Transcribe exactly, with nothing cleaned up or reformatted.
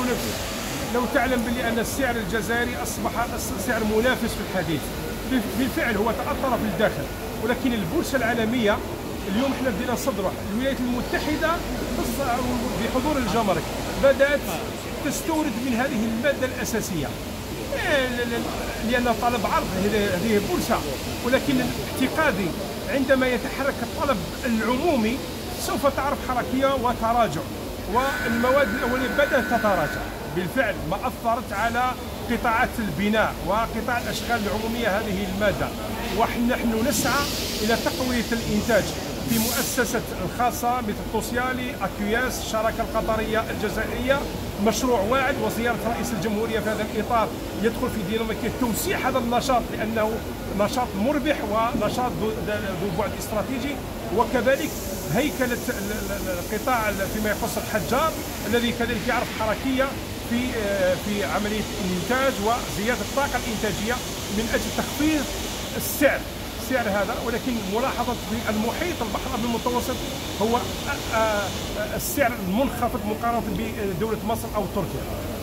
نفذ ونفذ. لو تعلم بلي أن السعر الجزائري أصبح سعر منافس في الحديث، بالفعل هو تأثر في الداخل، ولكن البورصة العالمية اليوم احنا بدينا نصدروا. الولايات المتحدة بحضور الجمرك بدأت تستورد من هذه المادة الأساسية، لأن طلب عرض هذه البورصة، ولكن اعتقادي عندما يتحرك الطلب العمومي سوف تعرف حركية وتراجع، والمواد الأولية بدأت تتراجع بالفعل، ما أثرت على قطاعات البناء وقطاع الأشغال العمومية هذه المادة. ونحن نسعى إلى تقوية الإنتاج في مؤسسة الخاصة مثل توسيالي، أكياس، الشراكة القطرية الجزائرية، مشروع واعد، وزيارة رئيس الجمهورية في هذا الإطار يدخل في ديناميكية توسيع هذا النشاط، لأنه نشاط مربح ونشاط ذو بعد استراتيجي. وكذلك هيكلة القطاع فيما يخص الحجار الذي كذلك يعرف حركية في في عملية الإنتاج وزيادة الطاقة الإنتاجية من أجل تخفيض السعر سعر هذا. ولكن ملاحظة في المحيط البحر المتوسط هو السعر المنخفض مقارنة بدولة مصر أو تركيا.